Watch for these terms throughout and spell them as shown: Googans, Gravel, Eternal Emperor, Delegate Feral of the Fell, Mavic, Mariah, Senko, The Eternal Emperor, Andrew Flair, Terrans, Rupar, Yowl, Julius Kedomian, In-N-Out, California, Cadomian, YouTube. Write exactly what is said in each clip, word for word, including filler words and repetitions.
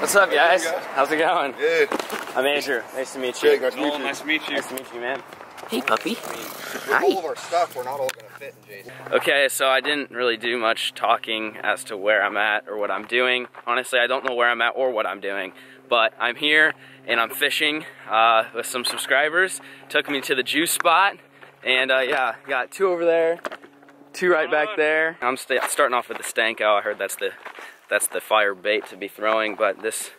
What's up, guys? How's it going? Yeah. I'm Andrew. Nice to meet you. Jake, nice to meet you. Nice to meet you. Nice to meet you, man. Hey, puppy. Hi. All of our stuff, we're not all gonna fit in Jason. Okay, so I didn't really do much talking as to where I'm at or what I'm doing. Honestly, I don't know where I'm at or what I'm doing, but I'm here and I'm fishing uh, with some subscribers. Took me to the juice spot, and uh, yeah, got two over there, two right back there. I'm st starting off with the Senko. I heard that's the that's the fire bait to be throwing, but this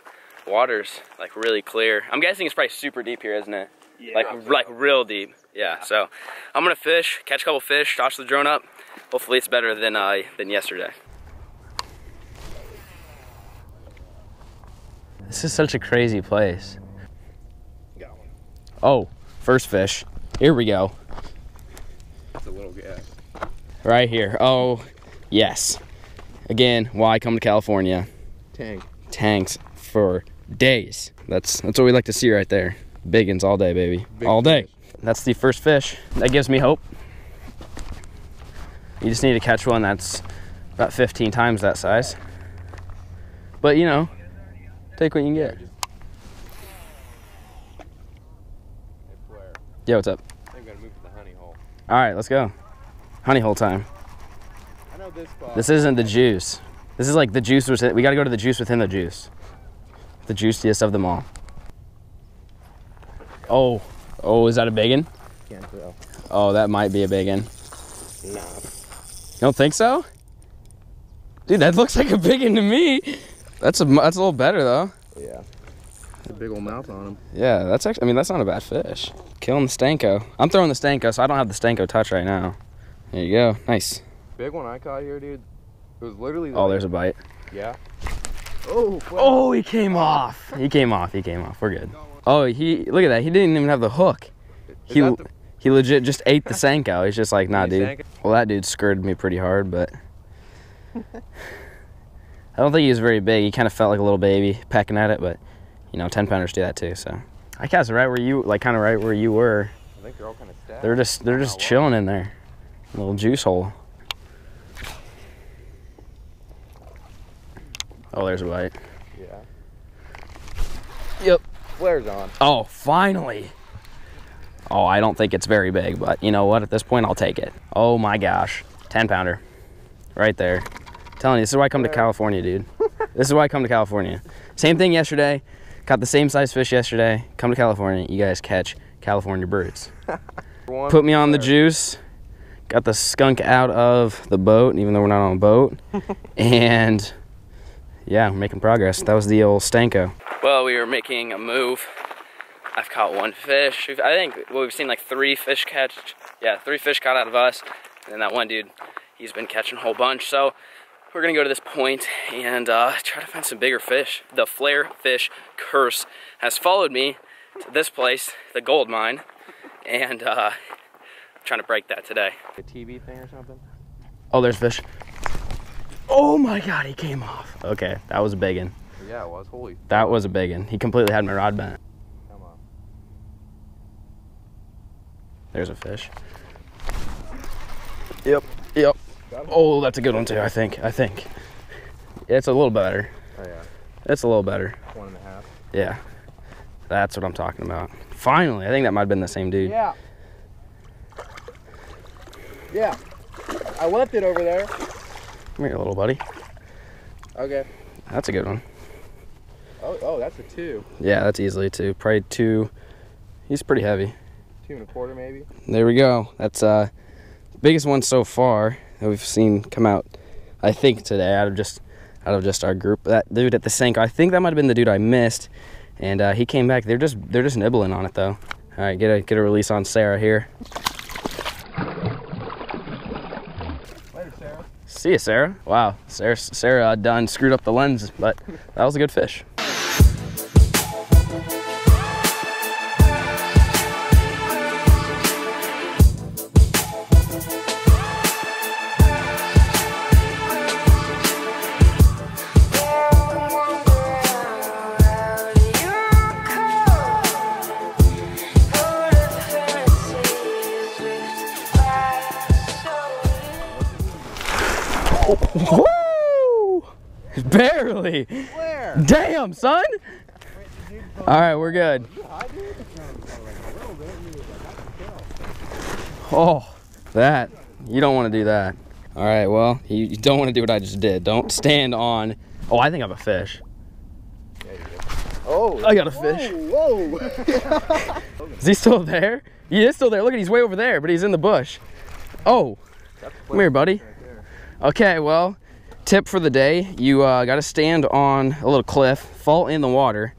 water's like really clear. I'm guessing it's probably super deep here, isn't it? Yeah, like like real deep. Yeah, so I'm gonna fish, catch a couple fish, toss the drone up. Hopefully it's better than uh, than yesterday. This is such a crazy place. Got one. Oh, first fish. Here we go. It's a little gap. Right here. Oh, yes. Again, why come to California? Tank. Tanks for days. That's that's what we like to see right there. Big ones all day, baby. Big all day. Fish. That's the first fish. That gives me hope. You just need to catch one that's about fifteen times that size. But you know, take what you can get. Yeah, what's up? I think we gotta move to the honey hole. All right, let's go. Honey hole time. I know this spot. This isn't the juice. This is like the juice. We gotta go to the juice within the juice. The juiciest of them all. Oh. Oh, is that a big one? Can't throw. Oh, that might be a big one. No. You don't think so? Dude, that looks like a big one to me. That's a that's a little better though. Yeah. A big old mouth on him. Yeah, that's actually. I mean, that's not a bad fish. Killing the Senko. I'm throwing the Senko, so I don't have the Senko touch right now. There you go. Nice. Big one I caught here, dude. It was literally. Oh, there's a bite. Yeah. Oh. Wow. Oh, he came off. He came off. He came off. We're good. Oh, he look at that. He didn't even have the hook. He the... he legit just ate the Senko. He's just like, nah, dude. Well, that dude scurred me pretty hard, but I don't think he was very big. He kind of felt like a little baby pecking at it, but you know, ten pounders do that too. So I cast it right where you like, kind of right where you were. I think they're all kind of stacked. They're just they're just chilling in there, a little juice hole. Oh, there's a bite. Yeah. Yep. Flair's on. Oh, finally. Oh, I don't think it's very big, but you know what? At this point, I'll take it. Oh my gosh. ten pounder. Right there. I'm telling you, this is why I come to California, dude. This is why I come to California. Same thing yesterday. Caught the same size fish yesterday. Come to California. You guys catch California birds. Put me on the juice. Got the skunk out of the boat, even though we're not on a boat. And yeah, we're making progress. That was the old Senko. Well, we were making a move. I've caught one fish. We've, I think well, we've seen like three fish catch. Yeah, three fish caught out of us. And then that one dude, he's been catching a whole bunch. So we're gonna go to this point and uh, try to find some bigger fish. The Flair fish curse has followed me to this place, the gold mine. And uh, I'm trying to break that today. A T V thing or something? Oh, there's fish. Oh my God, he came off. Okay, that was a big one. Yeah, it was. Holy. That was a big one. He completely had my rod bent. Come on. There's a fish. Yep. Yep. Oh, that's a good one too. I think. I think. It's a little better. Oh yeah. It's a little better. One and a half. Yeah. That's what I'm talking about. Finally, I think that might have been the same dude. Yeah. Yeah. I left it over there. Come here, little buddy. Okay. That's a good one. Oh, oh, that's a two. Yeah, that's easily a two. Probably two. He's pretty heavy. Two and a quarter, maybe. There we go. That's uh, the biggest one so far that we've seen come out. I think today out of just out of just our group. That dude at the Senko. I think that might have been the dude I missed, and uh, he came back. They're just they're just nibbling on it though. All right, get a get a release on Sarah here. See you, Sarah. Wow, Sarah, Sarah done screwed up the lens, but that was a good fish. Woo! Barely. Where? there. Damn, son. All right, we're good. Oh, that. You don't want to do that. All right, well, you, you don't want to do what I just did. Don't stand on. Oh, I think I have a fish. Yeah, you do. Oh, I got a fish. Whoa, whoa. Is he still there? He is still there. Look at, he's way over there, but he's in the bush. Oh, come here, buddy. Right, okay, well, tip for the day. You uh, got to stand on a little cliff, fall in the water,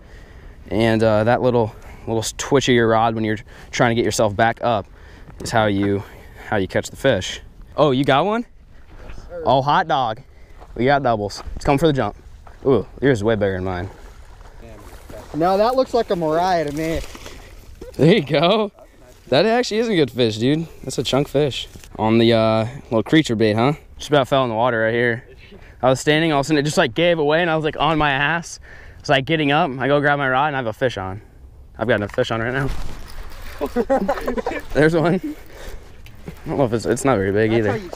and uh, that little little twitch of your rod when you're trying to get yourself back up is how you how you catch the fish. Oh, you got one? Yes, sir. Oh, hot dog. We got doubles. It's coming for the jump. Ooh, yours is way bigger than mine. No, that looks like a Mariah to me. There you go. That actually is a good fish, dude. That's a chunk fish. On the uh, little creature bait, huh? Just about fell in the water right here. I was standing, all of a sudden it just like gave away and I was like on my ass. It's like getting up, I go grab my rod and I have a fish on. I've got enough fish on right now. There's one. I don't know if it's, it's not very big either. You...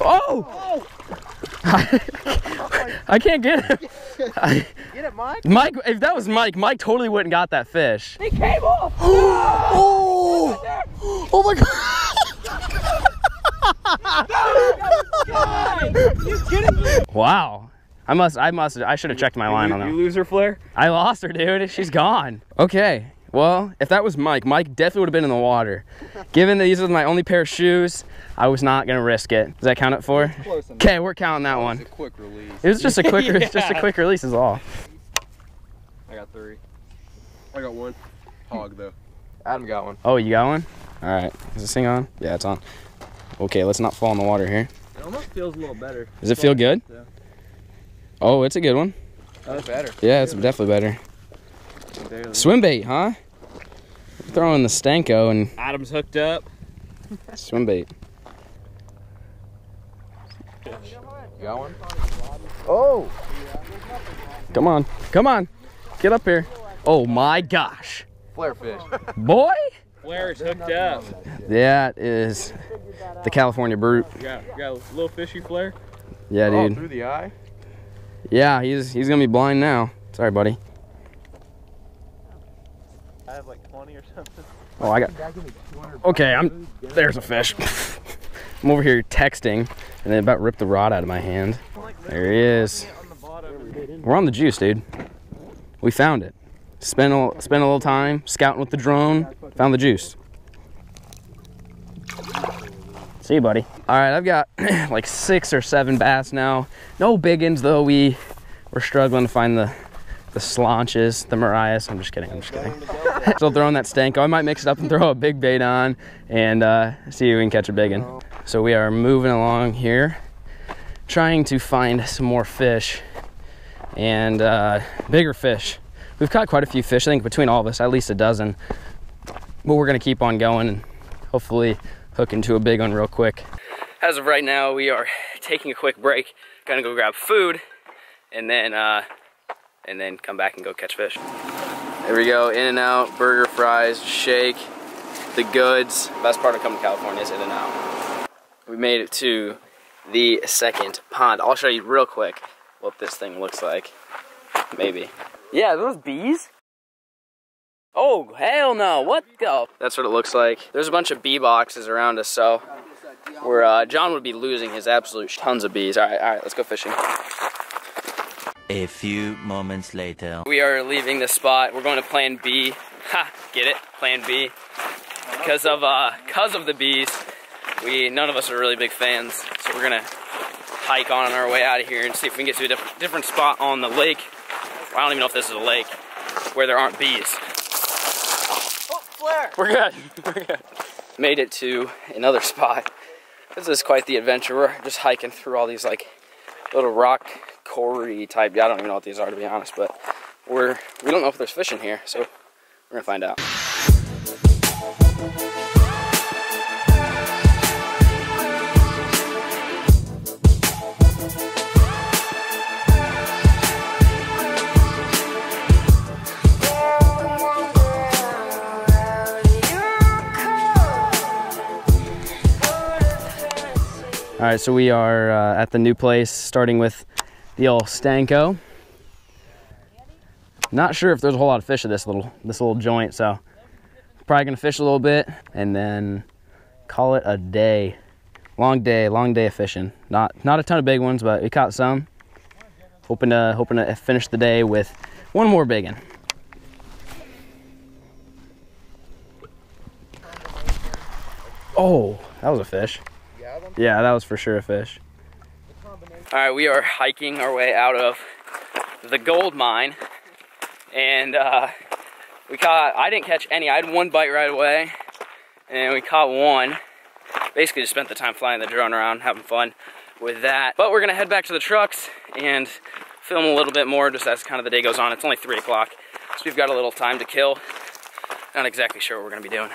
Oh! Oh! I can't get him. I, Get it, Mike? Mike, if that was Mike, Mike totally wouldn't got that fish. He came off! Oh! Oh, oh my God! No, no, no. Wow. I must, I must, I should have checked my line you, on that. You lose her, Flair? I lost her, dude. She's gone. Okay. Well, if that was Mike, Mike definitely would have been in the water. Given that these are my only pair of shoes, I was not gonna risk it. Does that count it for? Okay, we're counting that, that one. It was a quick release. It was just a quick, yeah. just a quick release is all. I got three. I got one. Hog though. Adam got one. Oh, you got one? All right. Is this thing on? Yeah, it's on. Okay, let's not fall in the water here. It almost feels a little better. Does it feel good? Yeah. Oh, it's a good one. Oh, it's better. Yeah, it's definitely better. Barely. Swim bait, huh? Throwing the Senko and Adam's hooked up. Swim bait. You got one? Oh! Come on, come on, get up here! Oh my gosh! Flare fish, boy! Flare is hooked up. That is the California brute. You got, you got a little fishy flare. Yeah, dude. Oh, through the eye. Yeah, he's he's gonna be blind now. Sorry, buddy. I have like twenty or something. Oh, I got. Okay, I'm. There's a fish. I'm over here texting, and they about ripped the rod out of my hand. There he is. We're on the juice, dude. We found it. Spent a spent a little time scouting with the drone. Found the juice. See you, buddy. All right, I've got like six or seven bass now. No biggins though. We we're struggling to find the. The slaunches, the marias. I'm just kidding, I'm just kidding. Still throwing that Senko. I might mix it up and throw a big bait on and uh, see if we can catch a big one. So we are moving along here, trying to find some more fish and uh, bigger fish. We've caught quite a few fish, I think between all of us, at least a dozen. But we're gonna keep on going and hopefully hook into a big one real quick. As of right now, we are taking a quick break. Gonna go grab food and then uh, and then come back and go catch fish. There we go, In-N-Out, burger, fries, shake, the goods. Best part of coming to California is In-N-Out. We made it to the second pond. I'll show you real quick what this thing looks like, maybe. Yeah, are those bees? Oh, hell no, what the? That's what it looks like. There's a bunch of bee boxes around us, so we're, uh, John would be losing his absolute tons of bees. All right, all right, let's go fishing. A few moments later. We are leaving the spot. We're going to plan B. Ha! Get it? Plan B. Because of uh, because of the bees, we none of us are really big fans. So we're gonna hike on our way out of here and see if we can get to a different, different spot on the lake. I don't even know if this is a lake where there aren't bees. Oh, Flair! We're good. We're good. Made it to another spot. This is quite the adventure. We're just hiking through all these like little rock. Corey type, I don't even know what these are to be honest, but we're, we don't know if there's fish in here, so we're gonna find out. All right, so we are uh, at the new place, starting with the old Senko. Not sure if there's a whole lot of fish at this little this little joint, so probably gonna fish a little bit and then call it a day. Long day, long day of fishing. Not not a ton of big ones, but we caught some. Hoping to hoping to finish the day with one more big one. Oh, that was a fish. Yeah, that was for sure a fish. All right, we are hiking our way out of the gold mine, and uh, we caught, I didn't catch any. I had one bite right away, and we caught one. Basically just spent the time flying the drone around, having fun with that. But we're gonna head back to the trucks and film a little bit more just as kind of the day goes on. It's only three o'clock, so we've got a little time to kill. Not exactly sure what we're gonna be doing.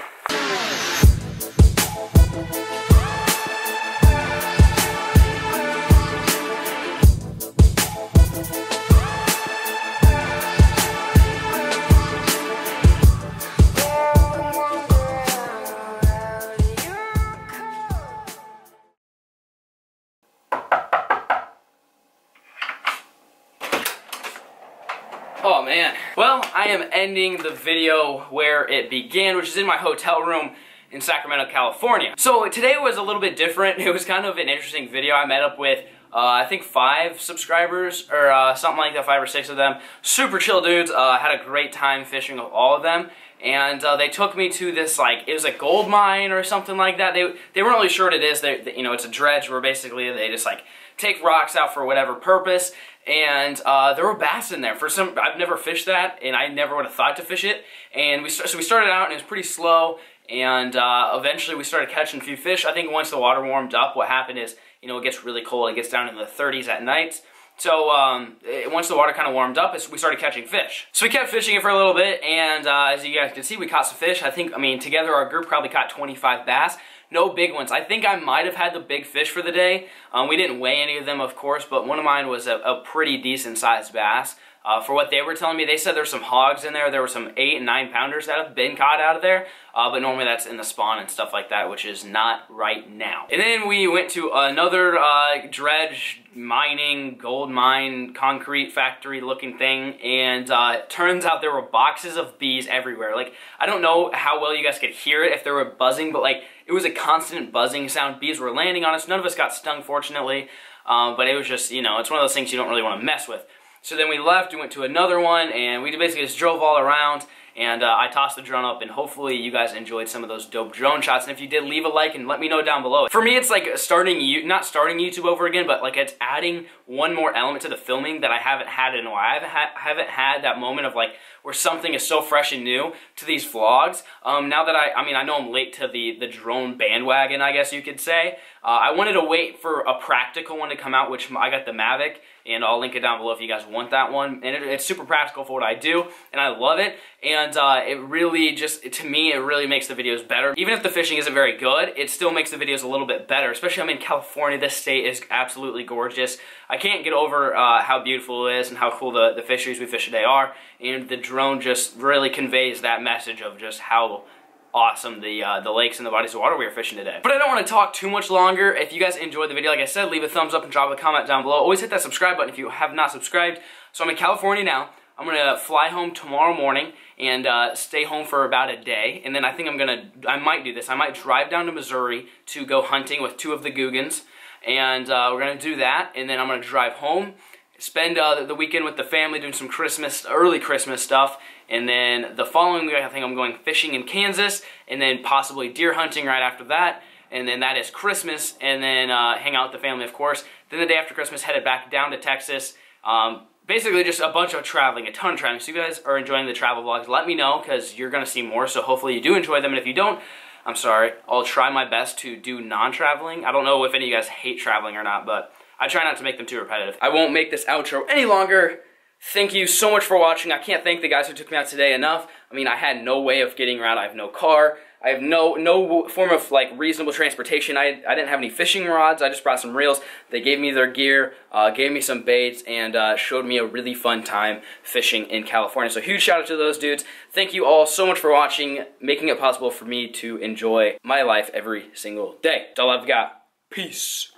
Oh man, well, I am ending the video where it began, which is in my hotel room in Sacramento, California. So today was a little bit different. It was kind of an interesting video. I met up with, uh, I think five subscribers, or uh, something like that, five or six of them. Super chill dudes, uh, had a great time fishing with all of them. And uh, they took me to this, like, it was a gold mine or something like that. They, they weren't really sure what it is. They, they, you know, it's a dredge where basically they just like take rocks out for whatever purpose. And uh, there were bass in there. For some, I've never fished that, and I never would have thought to fish it. And we so we started out, and it was pretty slow. And uh, eventually, we started catching a few fish. I think once the water warmed up, what happened is, you know, it gets really cold. It gets down in the thirties at night. So um, it, once the water kind of warmed up, we started catching fish. So we kept fishing it for a little bit, and uh, as you guys can see, we caught some fish. I think, I mean, together our group probably caught twenty-five bass. No big ones. I think I might have had the big fish for the day. Um, we didn't weigh any of them, of course, but one of mine was a, a pretty decent-sized bass. Uh, for what they were telling me, they said there's some hogs in there. There were some eight and nine pounders that have been caught out of there, uh, but normally that's in the spawn and stuff like that, which is not right now. And then we went to another uh, dredge mining, gold mine, concrete factory looking thing, and uh, turns out there were boxes of bees everywhere. Like, I don't know how well you guys could hear it if they were buzzing, but like, it was a constant buzzing sound. Bees were landing on us. None of us got stung, fortunately, um, but it was just, you know, it's one of those things you don't really want to mess with. So then we left, we went to another one, and we basically just drove all around, and uh, I tossed the drone up, and hopefully you guys enjoyed some of those dope drone shots, and if you did, leave a like and let me know down below. For me, it's like starting, you not starting YouTube over again, but like it's adding one more element to the filming that I haven't had in a while. I haven't, ha haven't had that moment of like, where something is so fresh and new to these vlogs. Um, now that I, I mean, I know I'm late to the, the drone bandwagon, I guess you could say. Uh, I wanted to wait for a practical one to come out, which I got the Mavic, and I'll link it down below if you guys want that one. And it, it's super practical for what I do, and I love it. And uh, it really just, to me, it really makes the videos better. Even if the fishing isn't very good, it still makes the videos a little bit better, especially I'm in California. This state is absolutely gorgeous. I can't get over uh, how beautiful it is and how cool the, the fisheries we fish today are, and the drone just really conveys that message of just how awesome the uh, the lakes and the bodies of water we were fishing today. But I don't want to talk too much longer. If you guys enjoyed the video, like I said, leave a thumbs up and drop a comment down below. Always hit that subscribe button if you have not subscribed. So I'm in California now. I'm gonna fly home tomorrow morning and uh, stay home for about a day, and then I think I'm gonna, I might do this. I might drive down to Missouri to go hunting with two of the Googans, and uh, we're gonna do that, and then I'm gonna drive home, spend uh, the weekend with the family doing some Christmas, early Christmas stuff, and then the following week I think I'm going fishing in Kansas, and then possibly deer hunting right after that, and then that is Christmas, and then uh, hang out with the family, of course. Then the day after Christmas, headed back down to Texas. Um, basically just a bunch of traveling, a ton of traveling. So if you guys are enjoying the travel vlogs, let me know, because you're going to see more, so hopefully you do enjoy them, and if you don't, I'm sorry. I'll try my best to do non-traveling. I don't know if any of you guys hate traveling or not, but I try not to make them too repetitive. I won't make this outro any longer. Thank you so much for watching. I can't thank the guys who took me out today enough. I mean, I had no way of getting around. I have no car. I have no no form of like reasonable transportation. I, I didn't have any fishing rods. I just brought some reels. They gave me their gear, uh, gave me some baits, and uh, showed me a really fun time fishing in California. So huge shout out to those dudes. Thank you all so much for watching, making it possible for me to enjoy my life every single day. That's all I've got. Peace.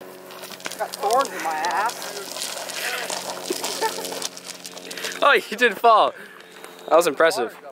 Got thorns in my ass. Oh, you did fall. That was impressive.